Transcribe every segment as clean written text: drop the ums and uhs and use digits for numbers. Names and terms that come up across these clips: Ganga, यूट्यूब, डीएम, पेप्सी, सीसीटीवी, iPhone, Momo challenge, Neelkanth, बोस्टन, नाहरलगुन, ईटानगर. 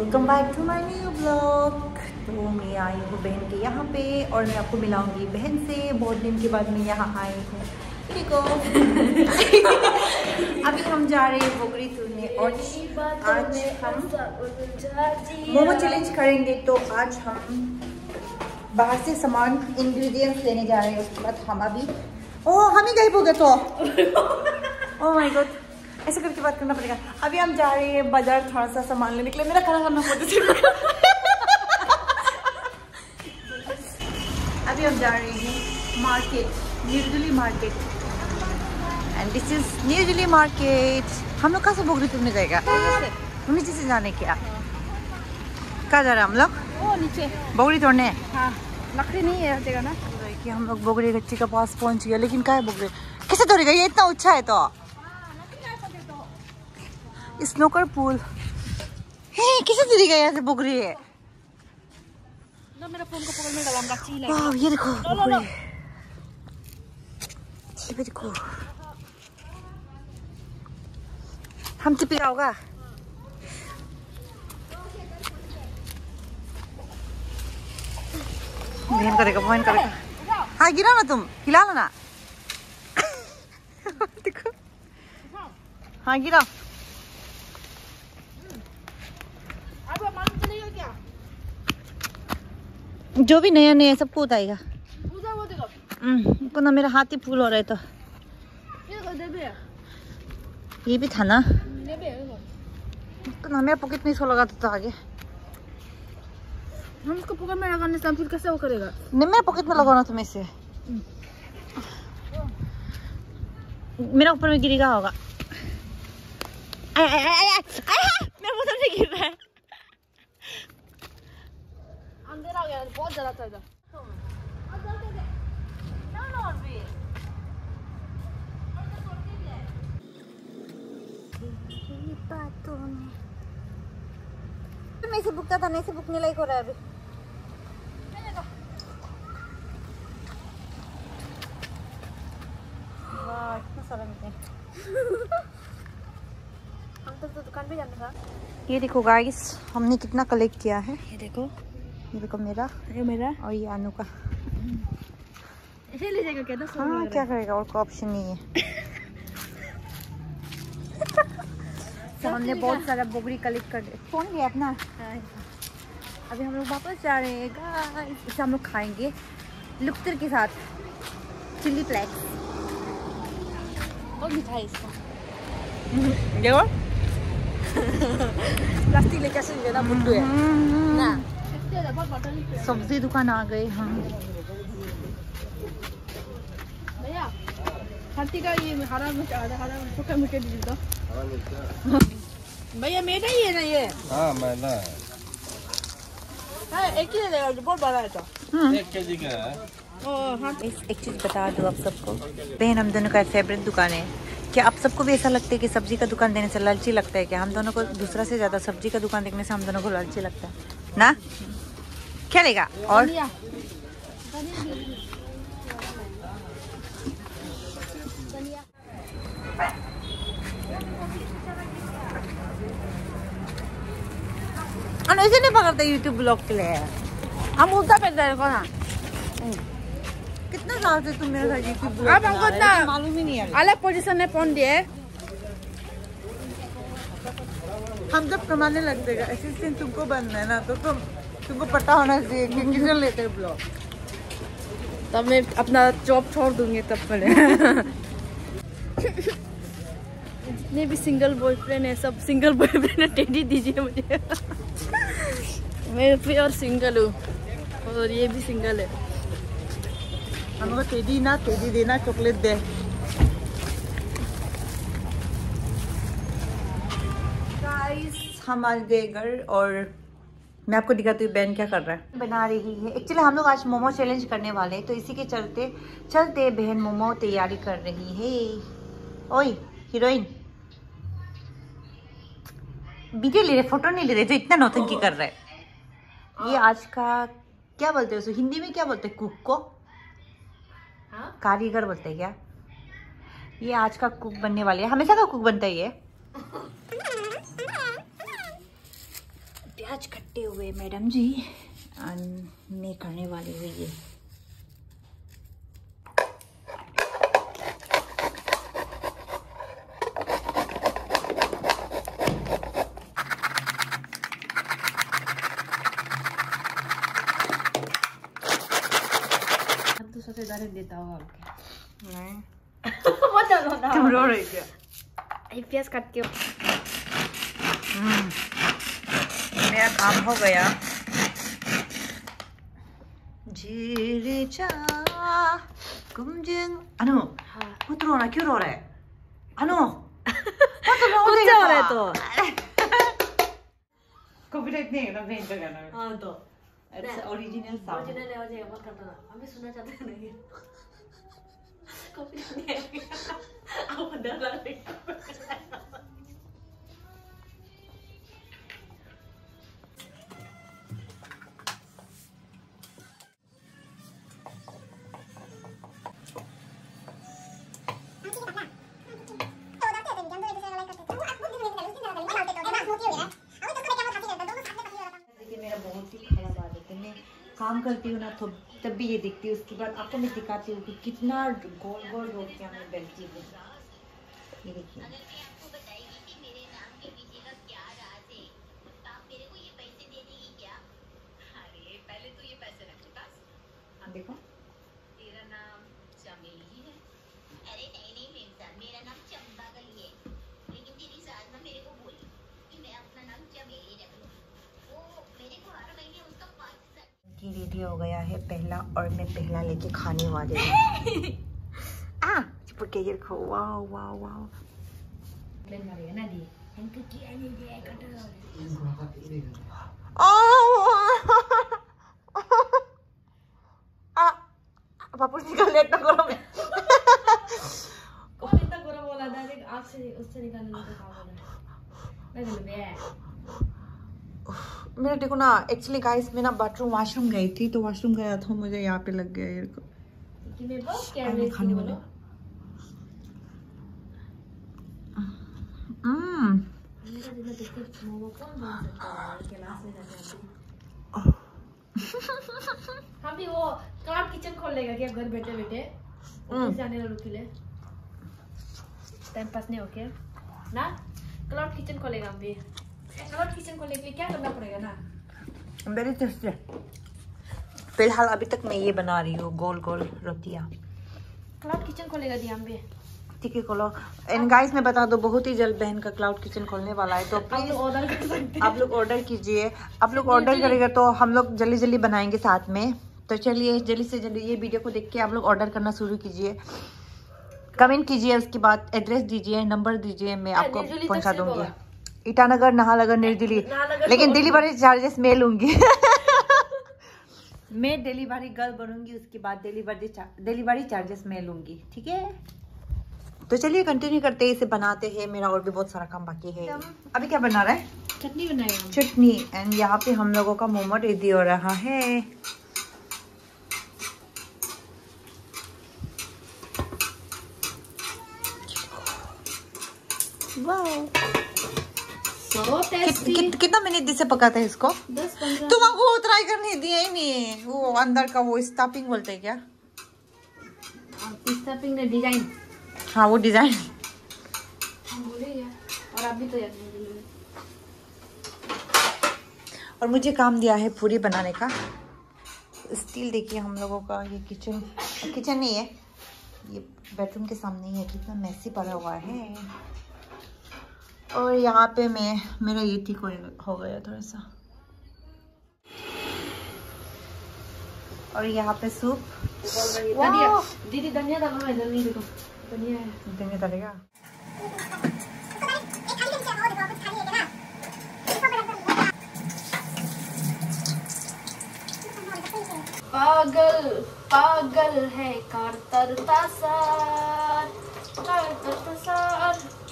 Welcome back to my new blog. तो मैं आई हूँ बहन के यहाँ पे और मैं आपको मिलाऊंगी बहन से। बहुत दिन के बाद मैं यहाँ आई हूँ। देखो अभी हम जा रहे हैं बोगरी तुरने और आज हम मोमो चैलेंज करेंगे। तो आज हम बाहर से सामान इंग्रेडिएंट्स लेने जा रहे हैं। उसके बाद हम अभी हम ही गायब हो गए। तो ओह माय गॉड, ऐसे करके बात करना पड़ेगा। अभी हम जा रहे हैं बाजार थोड़ा सा सामान लेने के लिए। मेरा खाना खाना पड़ता है। अभी हम जा रहे हैं मार्केट, न्यूजली मार्केट। एंड दिस इज न्यूजली मार्केट। हम लोग कहाँ से बोगरी तुमने जाएगा? हमने जैसे जाने क्या कहाँ जा रहे हैं हम लोग? ओ नीचे बोगरी तोड़ने। हाँ, लकड़ी नहीं है जगह ना कि हम लोग बोगरी गच्ची के पास पहुँच गए। लेकिन कहाँ है बोगरी? कैसे तोड़ेगा ये? इतना ऊँचा है तो स्नोकर पूल है। किसे चली गई यहाँ से बोगरी है? ना मेरा फोन को पकड़ में डालूंगा चीला। वाह ये देखो बोगरी, ये देखो। हम टिपी आओगा। बहन करेगा, बहन करेगा। हाँ गिरा ना, तुम हिला लो ना। देखो हाँ गिरा। जो भी नया नया सबको उतारेगा। देखो ना मेरा हाथ ही फूल हो रहा है। तो ये भी था ना, मेरा पॉकेट नहीं सो लगा था आगे। हम इसको पॉकेट में लगाने से फिर कैसे वो करेगा? नहीं मेरा पॉकेट में लगाना तुम्हें से। मेरा ऊपर में गिरेगा होगा। मेरा मुंह से गिर रहा है। अंधेरा हो गया बहुत ज्यादा था इधर। नहीं से भुगता था, नहीं से भुगतने लायक हो रहा है अभी। वाह इतना सारा मिलता है। तो दुकान पे जाना था। ये देखो गाइस हमने कितना कलेक्ट किया है। ये देखो, ये देखो मेरा, ये मेरा और ये आनू का। ऐसे ले जाएगा क्या? तो हाँ क्या करेगा? और कोई ऑप्शन नहीं है। तो हमने बहुत सारा बोगरी कलेक्ट कर लिया। फोन लिया अपना। अभी हम लोग वापस जा रहे हैं गाइस। इसे हम लोग खाएंगे लुकतर के साथ चिल्ली फ्लैक्स और मिठाई। इसको देखो प्लास्टिक लेके ना बुड्डू है ना। सब्जी दुकान आ गए हम। भैया हाथी का ये हरा मिर्च, हरा सूखा मिर्च दे दो। भैया मैदा ही है ना ये? हाँ मैदा है। एक ही है, बहुत बड़ा है तो 1 केजी का है। एक चीज बता दो आप सबको, बहन हम दोनों का फेवरेट दुकान है। क्या आप सबको भी ऐसा लगता है कि सब्जी का दुकान देने से लालची लगता है? क्या हम दोनों को दूसरा से ज़्यादा सब्जी का दुकान देखने से हम दोनों को लालची लगता है ना? क्या लेगा? और ऐसे नहीं पकड़ता यूट्यूब ब्लॉग के लिए। हम उल्टा पहनता है ना। कितना साल से तुम मेरे साथ? आप हमको इतना मालूम ही नहीं है। अलग पोजीशन में फोन दिए। हम जब कमाने लग जाएगा असिस्टेंट तुमको बनना है ना, तो तुमको पता होना चाहिए कि किसने लेते हैं ब्लॉग। तब मैं अपना जॉब छोड़ दूंगी तब पहले। जितने भी सिंगल बॉयफ्रेंड है सब सिंगल बॉयफ्रेंड है, टेडी दीजिए मुझे। मैं प्योर सिंगल हूँ और ये भी सिंगल है। हमको तेजी ना तेजी देना, चॉकलेट दे। गाइस हम आज गए घर और मैं आपको दिखाती हूँ बहन क्या कर रहा है, बना रही है। एक्चुअली हम लोग आज मोमो चैलेंज करने वाले हैं, तो इसी के चलते चलते बहन मोमो तैयारी कर रही है। ओए हीरोइन वीडियो ले रहे, फोटो नहीं ले रहे, तो इतना नौटंकी कर रहा है। ये आज का क्या बोलते हैं उसको हिंदी में? क्या बोलते हैं कुक को? हाँ? कारीगर बोलते हैं क्या? ये आज का कुक बनने वाले है। हमेशा का कुक बनता ही है। प्याज कट्टे हुए मैडम जी मैं करने वाली हूँ ये। तो सबसे डाल देता हूँ आपके नहीं तुम रो रही क्या? ये प्याज काट के मेरा काम हो गया। अनु बहुत रो रहा क्यों रो रहा है अनु? कुछ हो रहा है तो कॉपीराइट नहीं है ना मेन जगह ना। हाँ तो ओरिजिनल साउंड ओरिजिनल हो जाएगा मत करना हमें सुनना चाहते नहीं मेरा बहुत ही खराब आदत है। मैं काम करती हूँ ना तो तब भी ये दिखती है। उसके बाद आपको मैं दिखाती हूँ कि कितना गोल गोल रोटियाँ हमें बैठती है। ये देखिए देखो तेरा नाम चमेली है। अरे नहीं नहीं मेरा मेरा नाम चंपागल है। लेकिन तेरी सास ना मेरे को बोली कि मैं अपना नाम चमेली रखूँ। वो मेरे को हर महीने उसका रेडी हो गया है पहला और मैं पहला लेके खाने वाली हूँ। चिपक के रखो। वाह वाह वाह वापस निकाल लेता गरम कौन इतना गरम बोला डायरेक्ट आग से उससे निकालने का काम हो रहा है। मेरा देखो ना एक्चुअली गाइस मैं ना बाथरूम वाशरूम गई थी तो वाशरूम गया था मुझे यहाँ पे लग गया यार को कि मैं बस कैमरे खाने वाला। मेरा दिन देखो मोमो कौन बना सकता है क्लास में जाके। हम भी वो कार्ड किचन खोल लेगा क्या घर बैठे बैठे ऑफिस जाने वालों के लिए टाइम पास नहीं हो क्या ना। क्लाउड किचन खोलेगा हम भी। किचन को लेके क्या करना पड़ेगा ना मेरी तरफ से। फिलहाल अभी तक मैं ये बना रही हूँ गोल गोल रोटियाँ। क्लाउड किचन खोलेगा दिया हम भी ठीक है खोलो। एंड गाइस मैं बता दो बहुत ही जल्द बहन का क्लाउड किचन खोलने वाला है तो प्लीज आप लोग ऑर्डर कीजिए। आप लोग ऑर्डर करेगा तो हम लोग जल्दी जल्दी बनाएंगे साथ में। तो चलिए जल्दी से जल्दी ये वीडियो को देख के आप लोग ऑर्डर करना शुरू कीजिए। कमेंट कीजिए उसके बाद एड्रेस दीजिए नंबर दीजिए मैं आपको पहुँचा दूंगी। ईटानगर नाहरलगुन निर्दिली लेकिन डिलीवरी चार्जेस मैं लूंगी। मैं डिलीवरी गर्ल बनूंगी उसके बाद डिलीवरी चार्जेस मैं लूंगी ठीक है। तो चलिए कंटिन्यू करते हैं इसे बनाते हैं। मेरा और भी बहुत सारा काम बाकी है। अभी क्या बना रहा है? चटनी बनाएंगे चटनी। एंड यहाँ पे हम लोगों का मोमो रेडी हो रहा है। कितना मिनट से पकाते हैं इसको? 10-15। तुम अब वो ट्राई करने दिए नहीं वो अंदर का वो स्टफिंग बोलते हैं क्या? स्टफिंग ने डिजाइन। हाँ वो डिजाइन और आप भी तो याद नहीं। और मुझे काम दिया है पूरी बनाने का। स्टील देखिए हम लोगों का ये किचन किचन नहीं है ये बेडरूम के सामने ही है। कितना मैसी पड़ा हुआ है। और यहाँ पे मैं मेरा ये ठीक हो गया थोड़ा सा। और यहाँ पे सूप धनिया दीदी धनिया डालना है जल्दी देखो धनिया धनिया डालेगा। पागल पागल है करता सार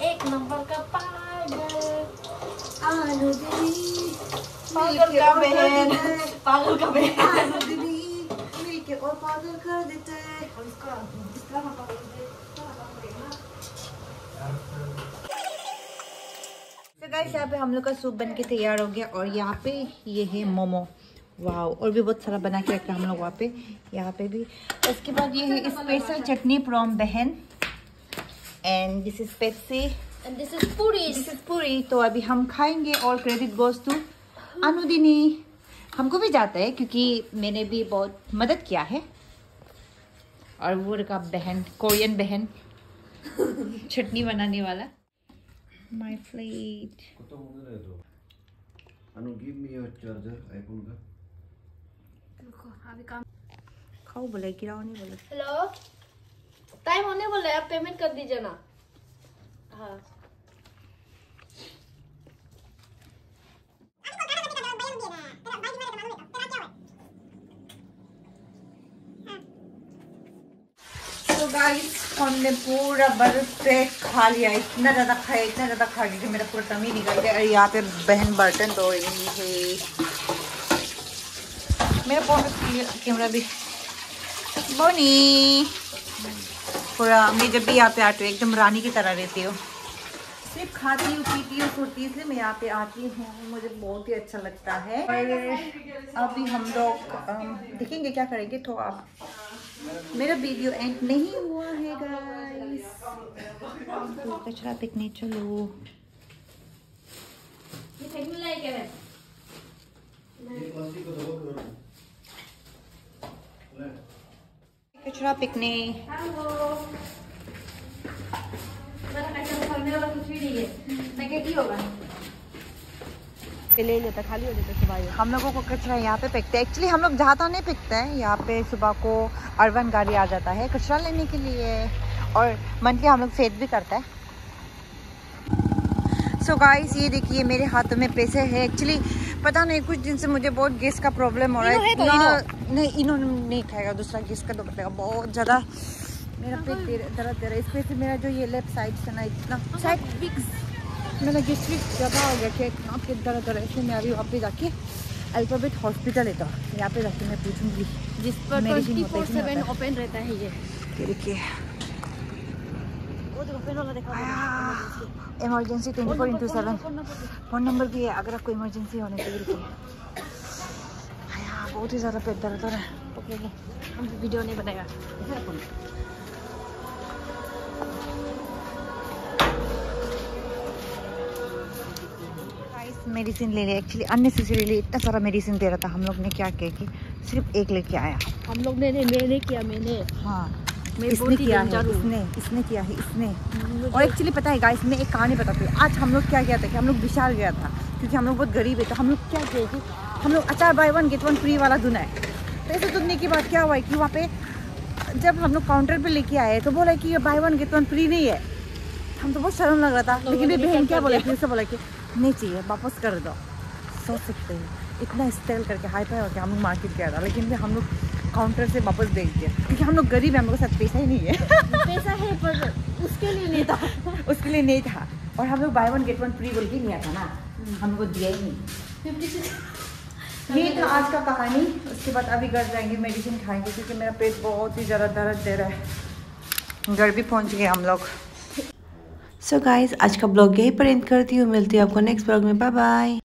एक नंबर का पागल पागल का बहन मिलके और पागल कर देते हैं। और इसका दूसरा हम पागल गाइस यहाँ पे हम लोग का सूप बन के तैयार हो गया और यहाँ पे ये है मोमो। वाह, और भी बहुत सारा बना के रखा हम लोग वहाँ पे, यहाँ पे भी। उसके बाद ये है स्पेशल चटनी फ्रॉम बहन and this is पेप्सी and this is puri. तो अभी हम खाएंगे और क्रेडिट गोज टू अनुदिनी। हमको भी जाता है क्योंकि मैंने भी बहुत मदद किया है। और वो रखा बहन, कोरियन बहन चटनी बनाने वाला। My plate. Anu, give me your charger. iPhone का। देखो, अभी काम। खाओ बोले, गिराओ नहीं बोले। Hello. Time होने बोले, आप पेमेंट कर दीजिए ना। हाँ। गाइस हमने पूरा बर्फ पैक खा लिया। इतना ज़्यादा खा गई कि मेरा पूरा तमी निकल गया। और यहाँ पे बहन बर्तन धो रही है। मेरा फोन कैमरा भी बोनी पूरा। मैं जब भी यहाँ पे आती हूँ एकदम रानी की तरह रहती हूँ, सिर्फ खाती हूँ, पीती हूँ, सोती हूँ। इसलिए मैं यहाँ पे आती हूँ, मुझे बहुत ही अच्छा लगता है। और अभी हम लोग देखेंगे क्या करेंगे। तो आप मेरा वीडियो एंड नहीं हुआ है गाइस। तो कचरा फेंकने चलो। कचरा फेंकने ले लेता, खाली हो जाता सुबह। हम लोगों को कचरा यहाँ पे फेंकते हैं। एक्चुअली हम लोग जाता नहीं फेंकते हैं। यहाँ पे सुबह को अर्बन गाड़ी आ जाता है कचरा लेने के लिए। और मंथली हम लोग सेट भी करता है। सो गाइस ये देखिए मेरे हाथों में पैसे हैं। एक्चुअली पता नहीं कुछ दिन से मुझे बहुत गैस का प्रॉब्लम हो रहा है। नहीं, इन्होंने नहीं खाएगा, दूसरा गैस का दो खाएगा। बहुत ज़्यादा मेरा पेट दर्द दे रहा है। इसमें से मेरा जो ये लेफ्ट साइड से ना इतना मेरा डिस्ट्रिक्ट जगह हो गया कि नाक के दर्द हो रहा है। इसलिए मैं अभी वहाँ पे जाके अल्फाबेट हॉस्पिटल लेता हूँ। यहाँ पे जाके मैं पूछूंगी, जिस पर 24/7 ओपन रहता है। ये देखिए इमरजेंसी 24/7 फ़ोन नंबर भी है अगर आपको इमरजेंसी होने के लिए। बहुत ही ज़्यादा पेट दर्द हो रहा है। ओके, हम वीडियो नहीं बनाएगा। मेडिसिन ले लिया। एक्चुअली अननेसेसरीली इतना सारा मेडिसिन दे रहा था। हम लोग ने क्या किया कि सिर्फ एक लेके आया। हम लोग ने मैंने किया। हाँ, इसने किया है। और एक्चुअली पता है गाइस, मैं एक कहानी बताती हूँ। आज हम लोग क्या किया था कि हम लोग विशाल गया था क्योंकि हम लोग बहुत गरीब है। तो हम लोग क्या किया कि हम लोग अचार buy 1 get 1 फ्री वाला धुना है। तो ऐसे धुनने के बाद क्या हुआ कि वहाँ पे जब हम लोग काउंटर पर लेके आए तो बोला कि ये buy 1 get 1 फ्री नहीं है। हम तो बहुत शर्म लग रहा था, लेकिन बहन क्या बोला कि उससे बोला कि नहीं चाहिए, वापस कर दो। सोच सकते हो इतना स्टाइल करके हाई फाई होकर हम लोग मार्केट गया था, लेकिन हम लोग काउंटर से वापस भेज दिया क्योंकि हम लोग गरीब हैं, हम लोग के साथ पैसा ही नहीं है। पैसा है पर उसके लिए नहीं था, उसके लिए नहीं था। और हम लोग buy 1 get 1 फ्री बोल के नहीं आता ना, हमको दिया ही नहीं। ये था आज का कहानी। उसके बाद अभी घर जाएंगे, मेडिसिन खाएँगे क्योंकि मेरा पेट बहुत ही ज़्यादा दर्द दे रहा है। घर भी पहुँच गए हम लोग। सो गाइस आज का ब्लॉग यहीं पर एंड करती हूँ। मिलती हूँ आपको नेक्स्ट ब्लॉग में। Bye bye.